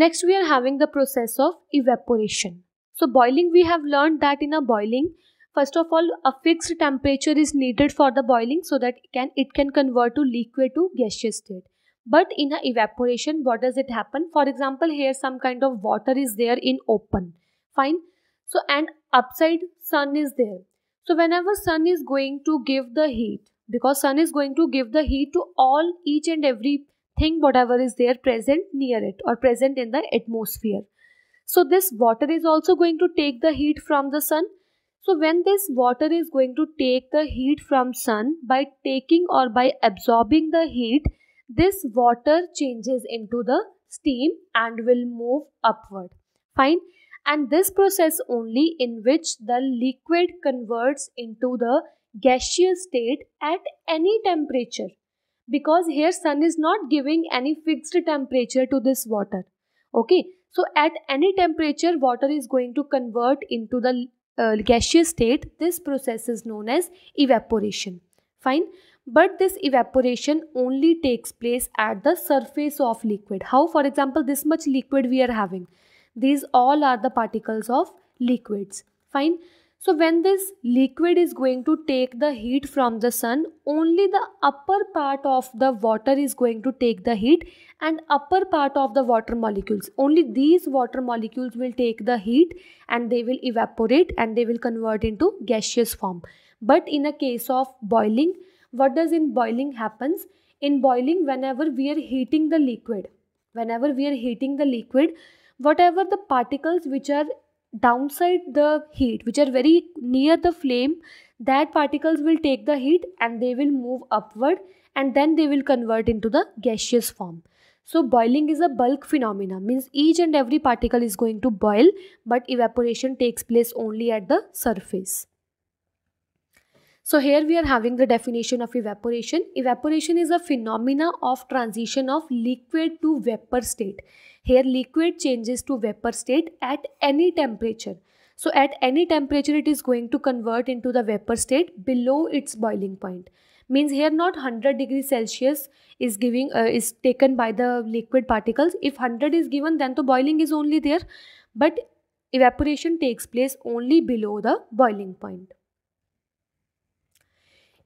Next we are having the process of evaporation. So boiling, we have learned that in a boiling, first of all, a fixed temperature is needed for the boiling so that it can convert to liquid to gaseous state. But in a evaporation, what does it happen? For example, here some kind of water is there in open, fine. So and upside sun is there. So whenever sun is going to give the heat, because sun is going to give the heat to all each and every thing whatever is there present near it or present in the atmosphere. So this water is also going to take the heat from the sun. So when this water is going to take the heat from sun, by taking or by absorbing the heat, this water changes into the steam and will move upward. Fine. And this process only in which the liquid converts into the gaseous state at any temperature. Because here sun is not giving any fixed temperature to this water. Okay. So at any temperature, water is going to convert into the gaseous state. This process is known as evaporation. Fine. But this evaporation only takes place at the surface of liquid. How? For example, this much liquid we are having. These all are the particles of liquids. Fine. So when this liquid is going to take the heat from the sun, only the upper part of the water is going to take the heat, and upper part of the water molecules, only these water molecules will take the heat and they will evaporate and they will convert into gaseous form. But in a case of boiling, what does in boiling happens? In boiling, whenever we are heating the liquid, whatever the particles which are downside the heat, which are very near the flame, that particles will take the heat and they will move upward and then they will convert into the gaseous form. So boiling is a bulk phenomena, means each and every particle is going to boil, but evaporation takes place only at the surface. So here we are having the definition of evaporation. Evaporation is a phenomena of transition of liquid to vapor state. Here liquid changes to vapor state at any temperature. So at any temperature it is going to convert into the vapor state below its boiling point. Means here not 100 degrees Celsius is giving is taken by the liquid particles. If 100 is given, then the boiling is only there. But evaporation takes place only below the boiling point.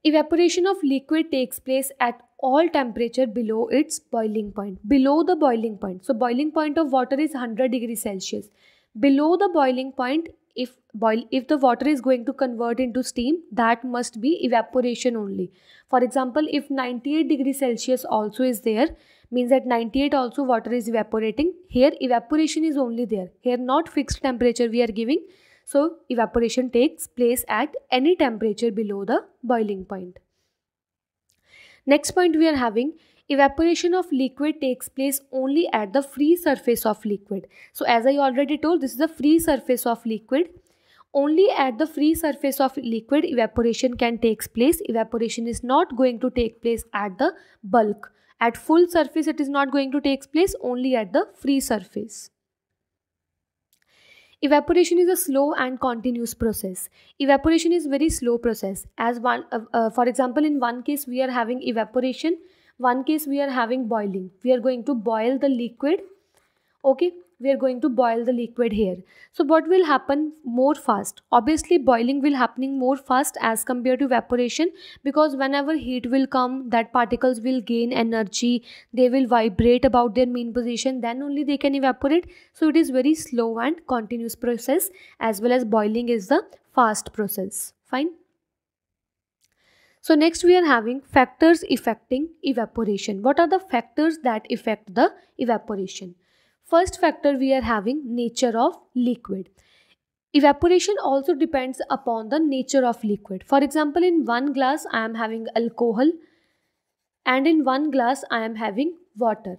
Evaporation of liquid takes place at all temperature below its boiling point. Below the boiling point. So boiling point of water is 100 degrees Celsius. Below the boiling point, if the water is going to convert into steam, that must be evaporation only. For example, if 98 degrees Celsius also is there, means at 98 also water is evaporating. Here evaporation is only there. Here not fixed temperature we are giving. So evaporation takes place at any temperature below the boiling point. Next point we are having, evaporation of liquid takes place only at the free surface of liquid. So as I already told, this is the free surface of liquid. Only at the free surface of liquid evaporation can take place. Evaporation is not going to take place at the bulk. At full surface it is not going to take place, only at the free surface. Evaporation is a slow and continuous process. Evaporation is very slow process. As one, for example, in one case we are having evaporation, one case we are having boiling. We are going to boil the liquid. Okay, we are going to boil the liquid here. So what will happen more fast? Obviously, boiling will happening more fast as compared to evaporation, because whenever heat will come, that particles will gain energy. They will vibrate about their mean position. Then only they can evaporate. So it is very slow and continuous process, as well as boiling is the fast process. Fine. So next we are having factors affecting evaporation. What are the factors that affect the evaporation? First factor we are having, nature of liquid. Evaporation also depends upon the nature of liquid. For example, in one glass I am having alcohol and in one glass I am having water.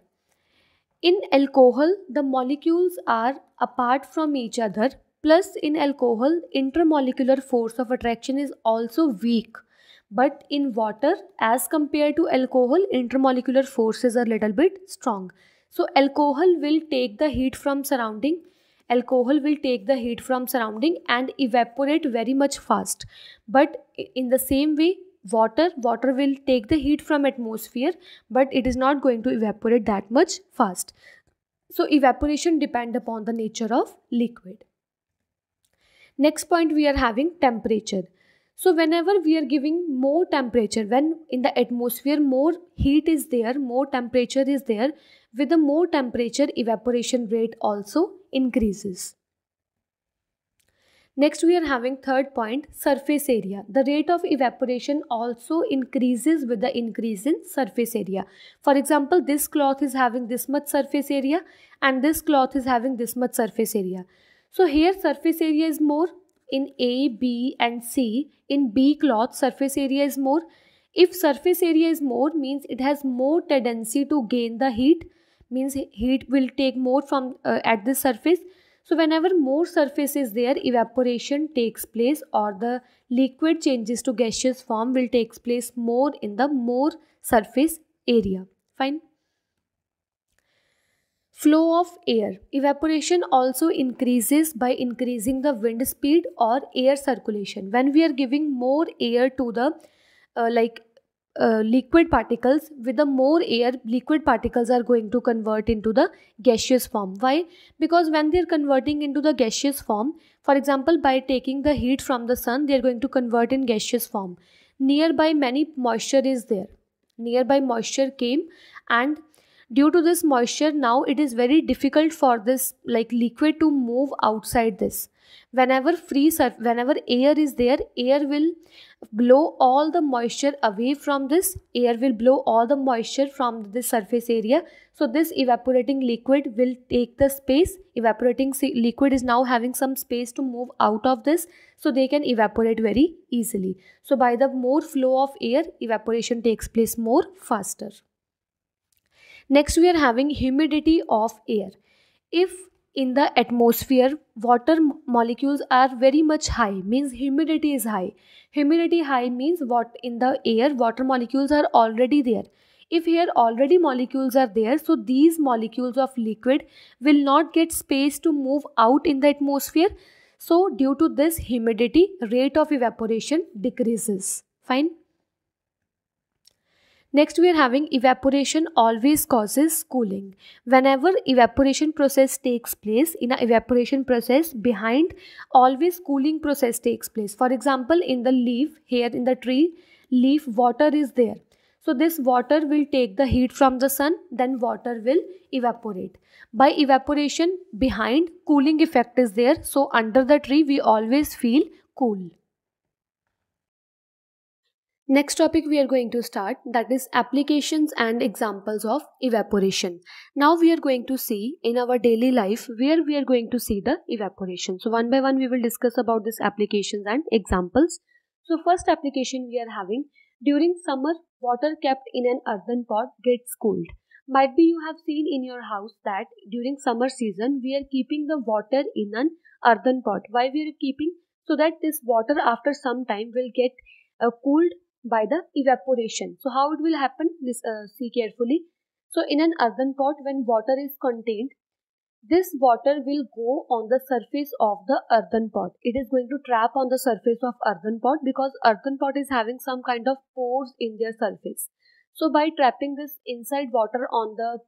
In alcohol, the molecules are apart from each other. Plus in alcohol, intermolecular force of attraction is also weak. But in water, as compared to alcohol, intermolecular forces are a little bit strong. So alcohol will take the heat from surrounding. Alcohol will take the heat from surrounding and evaporate very much fast. But in the same way, water will take the heat from atmosphere, but it is not going to evaporate that much fast. So evaporation depends upon the nature of liquid. Next point, we are having temperature. So whenever we are giving more temperature, when in the atmosphere more heat is there, more temperature is there, with the more temperature evaporation rate also increases. Next we are having third point, surface area. The rate of evaporation also increases with the increase in surface area. For example, this cloth is having this much surface area and this cloth is having this much surface area. So here surface area is more in A, B and C. In B cloth, surface area is more. If surface area is more, means it has more tendency to gain the heat, means heat will take more from at this surface. So whenever more surface is there, evaporation takes place, or the liquid changes to gaseous form will take place more in the more surface area. Fine. Flow of air. Evaporation also increases by increasing the wind speed or air circulation. When we are giving more air to the liquid particles, with the more air, liquid particles are going to convert into the gaseous form. Why? Because when they are converting into the gaseous form, for example, by taking the heat from the sun, they are going to convert in gaseous form. Nearby many moisture is there. Nearby moisture came, and due to this moisture, now it is very difficult for this liquid to move outside this. Whenever air is there, air will blow all the moisture away from this. Air will blow all the moisture from this surface area. So this evaporating liquid will take the space. Evaporating liquid is now having some space to move out of this, so they can evaporate very easily. So by the more flow of air, evaporation takes place more faster. Next, we are having humidity of air. If in the atmosphere water molecules are very much high, means humidity is high. Humidity high means what in the air water molecules are already there. If here already molecules are there, so these molecules of liquid will not get space to move out in the atmosphere. So due to this humidity, rate of evaporation decreases. Fine. Next, we are having evaporation always causes cooling. Whenever evaporation process takes place, in an evaporation process behind always cooling process takes place. For example, in the leaf, here in the tree, leaf water is there. So this water will take the heat from the sun, then water will evaporate. By evaporation behind, cooling effect is there. So under the tree, we always feel cool. Next topic we are going to start, that is applications and examples of evaporation. Now we are going to see in our daily life where we are going to see the evaporation. So one by one we will discuss about this applications and examples. So first application we are having, during summer water kept in an earthen pot gets cooled. Might be you have seen in your house that during summer season we are keeping the water in an earthen pot. Why we are keeping? So that this water after some time will get cooled by the evaporation. So how it will happen, this see carefully. So in an earthen pot, when water is contained, this water will go on the surface of the earthen pot. It is going to trap on the surface of earthen pot, because earthen pot is having some kind of pores in their surface. So by trapping this inside water on the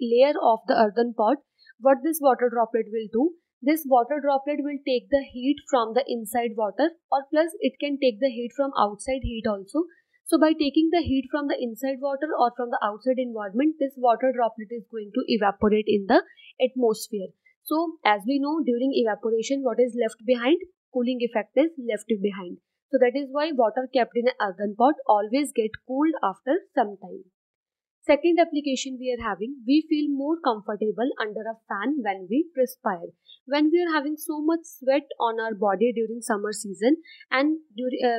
layer of the earthen pot, what this water droplet will do, this water droplet will take the heat from the inside water, or plus it can take the heat from outside heat also. So by taking the heat from the inside water or from the outside environment, this water droplet is going to evaporate in the atmosphere. So as we know, during evaporation, what is left behind? Cooling effect is left behind. So that is why water kept in an earthen pot always get cooled after some time. Second application we are having, we feel more comfortable under a fan when we perspire. When we are having so much sweat on our body during summer season, and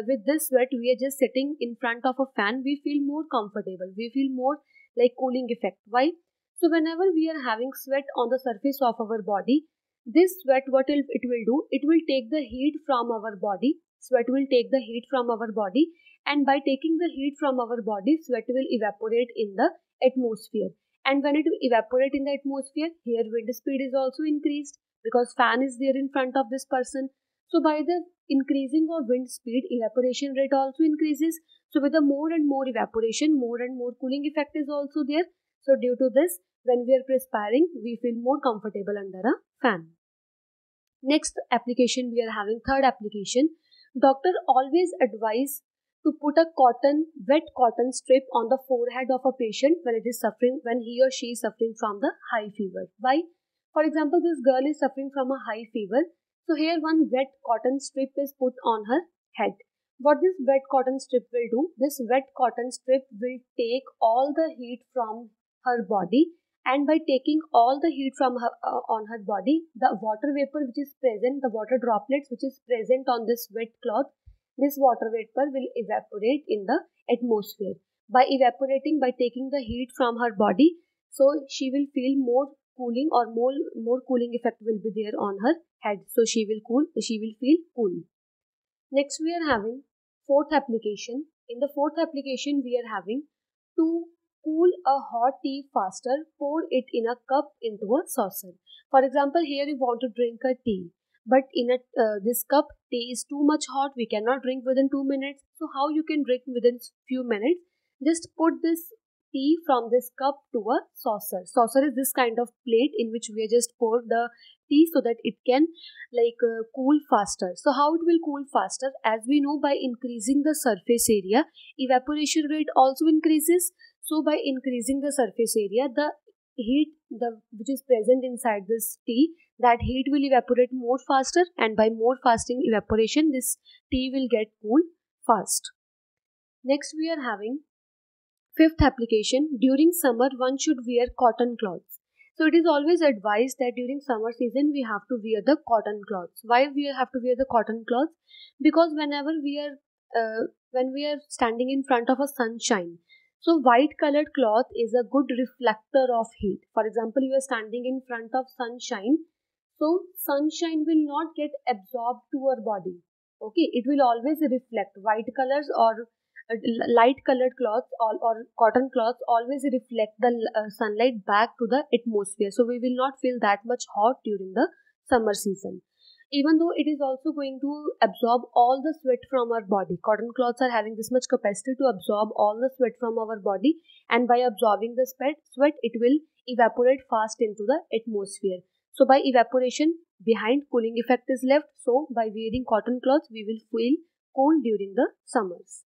with this sweat we are just sitting in front of a fan, we feel more comfortable. We feel more like cooling effect. Why? So whenever we are having sweat on the surface of our body, this sweat, what it will do? It will take the heat from our body. Sweat will take the heat from our body, and by taking the heat from our body, sweat will evaporate in the atmosphere. And when it evaporates in the atmosphere, here wind speed is also increased, because fan is there in front of this person. So by the increasing of wind speed, evaporation rate also increases. So with the more and more evaporation, more and more cooling effect is also there. So due to this, when we are perspiring, we feel more comfortable under a fan. Next application we are having, third application. Doctor always advise to put a wet cotton strip on the forehead of a patient when he or she is suffering from the high fever. Why? For example, this girl is suffering from a high fever. So here one wet cotton strip is put on her head. What this wet cotton strip will do? This wet cotton strip will take all the heat from her body, and by taking all the heat from her on her body, the water vapor which is present, the water droplets which is present on this wet cloth, this water vapor will evaporate in the atmosphere. By evaporating, by taking the heat from her body, so she will feel more cooling, or more cooling effect will be there on her head. So she will feel cool. Next we are having fourth application. In the fourth application we are having to cool a hot tea faster, pour it in a cup into a saucer. For example, here you want to drink a tea, but in this cup tea is too much hot, we cannot drink within 2 minutes. So how you can drink within few minutes? Just put this tea from this cup to a saucer. Saucer is this kind of plate in which we just pour the tea so that it can cool faster. So how it will cool faster? As we know, by increasing the surface area, evaporation rate also increases. So by increasing the surface area, the heat which is present inside this tea, that heat will evaporate more faster, and by more fasting evaporation, this tea will get cool fast. Next we are having fifth application. During summer, one should wear cotton cloths. So it is always advised that during summer season, we have to wear the cotton cloths. Why we have to wear the cotton cloths? Because whenever we are, when we are standing in front of a sunshine, so white colored cloth is a good reflector of heat. For example, you are standing in front of sunshine, so sunshine will not get absorbed to your body. Okay, it will always reflect. White colors or light colored cloths or cotton cloths always reflect the sunlight back to the atmosphere, so we will not feel that much hot during the summer season. Even though it is also going to absorb all the sweat from our body, cotton cloths are having this much capacity to absorb all the sweat from our body, and by absorbing the sweat, it will evaporate fast into the atmosphere. So by evaporation, behind cooling effect is left. So by wearing cotton cloths, we will feel cool during the summers.